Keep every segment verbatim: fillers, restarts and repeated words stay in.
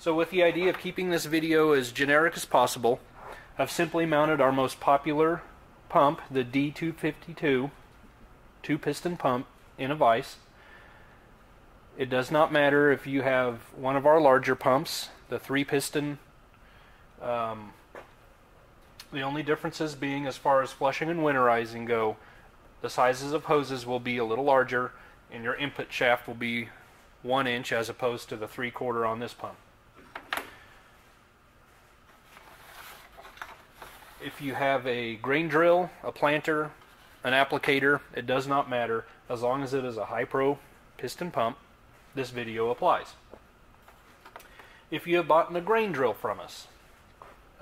So with the idea of keeping this video as generic as possible, I've simply mounted our most popular pump, the D two fifty-two two-piston pump, in a vise. It does not matter if you have one of our larger pumps, the three-piston. Um, the only differences being, as far as flushing and winterizing go, the sizes of hoses will be a little larger, and your input shaft will be one inch as opposed to the three-quarter on this pump. If you have a grain drill, a planter, an applicator, it does not matter. As long as it is a Hypro piston pump, this video applies. If you have bought a grain drill from us,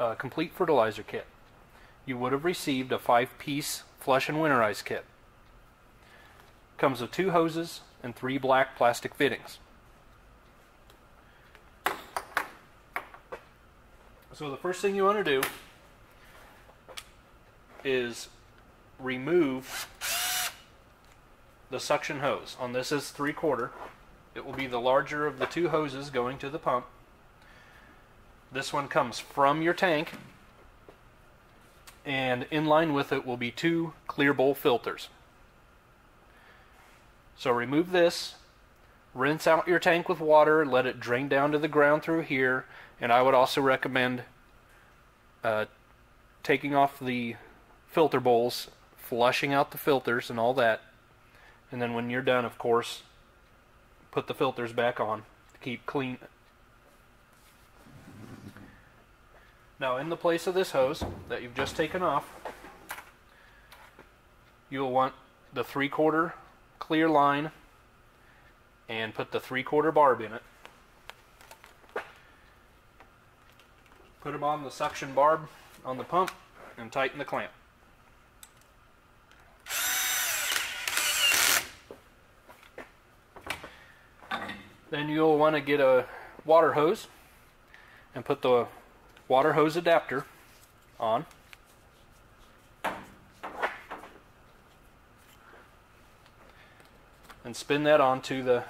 a complete fertilizer kit, you would have received a five-piece flush and winterize kit. It comes with two hoses and three black plastic fittings. So the first thing you want to do is remove the suction hose. On this is three-quarter. It will be the larger of the two hoses going to the pump. This one comes from your tank, and in line with it will be two clear bowl filters. So remove this, rinse out your tank with water, let it drain down to the ground through here, and I would also recommend uh, taking off the filter bowls, flushing out the filters and all that, and then when you're done, of course, put the filters back on to keep clean. Now, in the place of this hose that you've just taken off, you'll want the three-quarter clear line and put the three-quarter barb in it. Put them on the suction barb on the pump and tighten the clamp. Then you'll want to get a water hose and put the water hose adapter on. And spin that onto the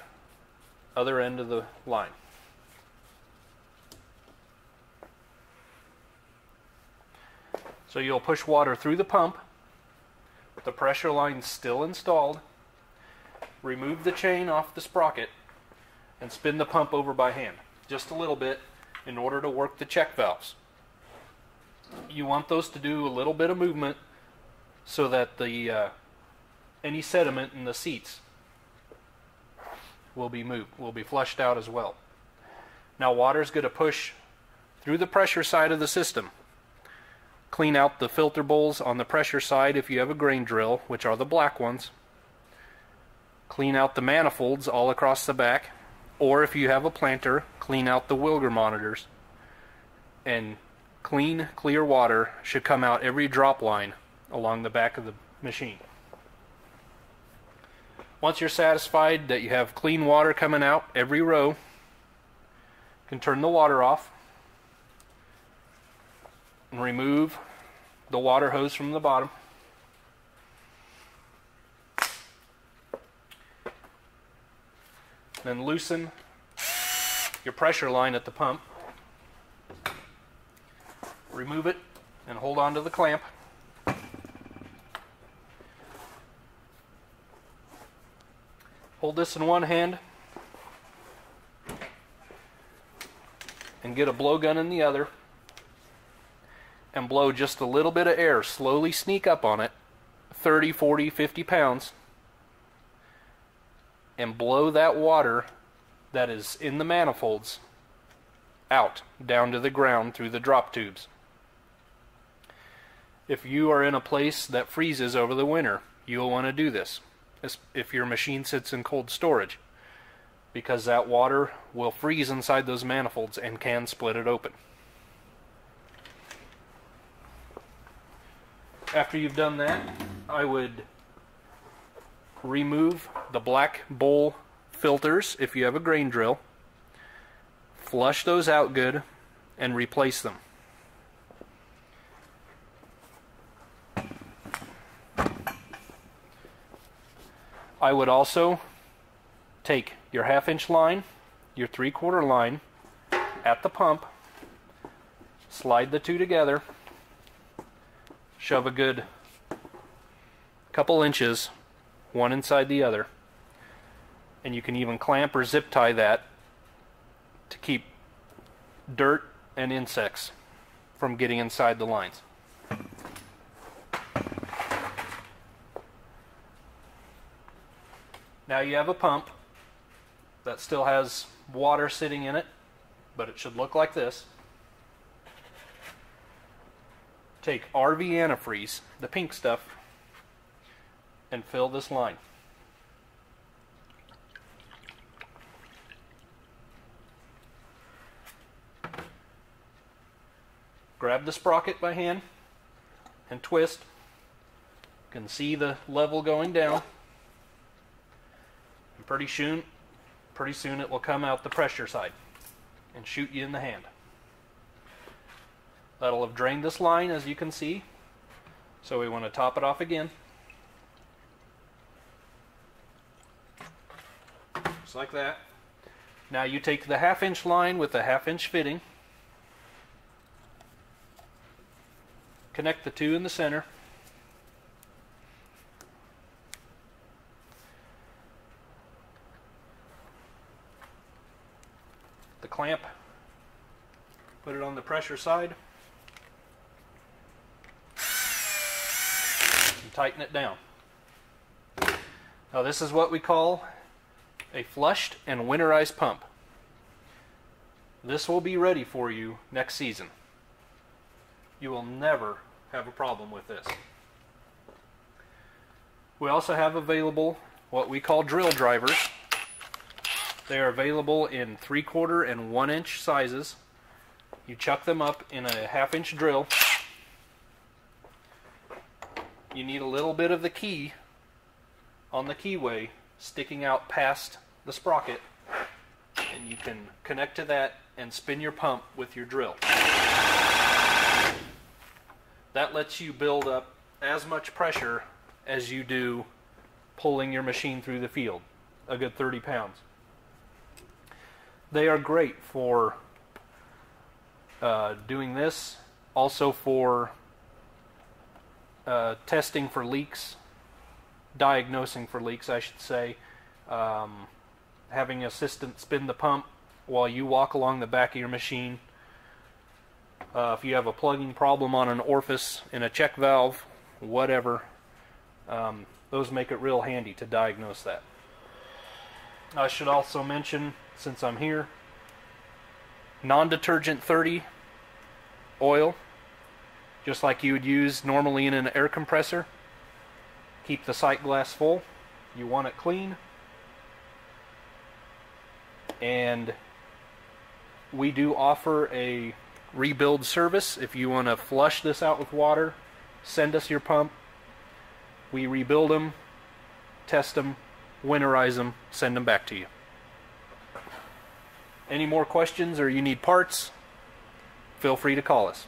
other end of the line. So you'll push water through the pump, the pressure line's still installed, remove the chain off the sprocket, and spin the pump over by hand, just a little bit, in order to work the check valves. You want those to do a little bit of movement so that the uh, any sediment in the seats will be moved, will be flushed out as well. Now water's going to push through the pressure side of the system. Clean out the filter bowls on the pressure side if you have a grain drill, which are the black ones. Clean out the manifolds all across the back, or if you have a planter, clean out the Wilger monitors. And clean, clear water should come out every drop line along the back of the machine. Once you're satisfied that you have clean water coming out every row, you can turn the water off and remove the water hose from the bottom. Then loosen your pressure line at the pump, remove it, and hold on to the clamp. Hold this in one hand and get a blowgun in the other and blow just a little bit of air, slowly sneak up on it, thirty, forty, fifty pounds, and blow that water that is in the manifolds out, down to the ground through the drop tubes. If you are in a place that freezes over the winter, you'll want to do this, if your machine sits in cold storage, because that water will freeze inside those manifolds and can split it open. After you've done that, I would remove the black bowl filters if you have a grain drill, flush those out good, and replace them. I would also take your half inch line, your three quarter line, at the pump, slide the two together, shove a good couple inches one inside the other, and you can even clamp or zip tie that to keep dirt and insects from getting inside the lines. Now you have a pump that still has water sitting in it, but it should look like this. Take R V antifreeze, the pink stuff, and fill this line. Grab the sprocket by hand and twist. You can see the level going down. And pretty soon, pretty soon it will come out the pressure side and shoot you in the hand. That'll have drained this line, as you can see. So we want to top it off again. Just like that. Now you take the half inch line with the half inch fitting. Connect the two in the center. The clamp, put it on the pressure side. And tighten it down. Now this is what we call a flushed and winterized pump. This will be ready for you next season. You will never have a problem with this. We also have available what we call drill drivers. They are available in three quarter and one inch sizes. You chuck them up in a half inch drill. You need a little bit of the key on the keyway sticking out past the sprocket, and you can connect to that and spin your pump with your drill. That lets you build up as much pressure as you do pulling your machine through the field, a good thirty pounds. They are great for uh, doing this, also for uh, testing for leaks, diagnosing for leaks, I should say, um, having an assistant spin the pump while you walk along the back of your machine. Uh, if you have a plugging problem on an orifice in a check valve, whatever, um, those make it real handy to diagnose that. I should also mention, since I'm here, non-detergent thirty oil, just like you would use normally in an air compressor. Keep the sight glass full. You want it clean. And we do offer a rebuild service. If you want to flush this out with water, send us your pump. We rebuild them, test them, winterize them, send them back to you. Any more questions or you need parts, feel free to call us.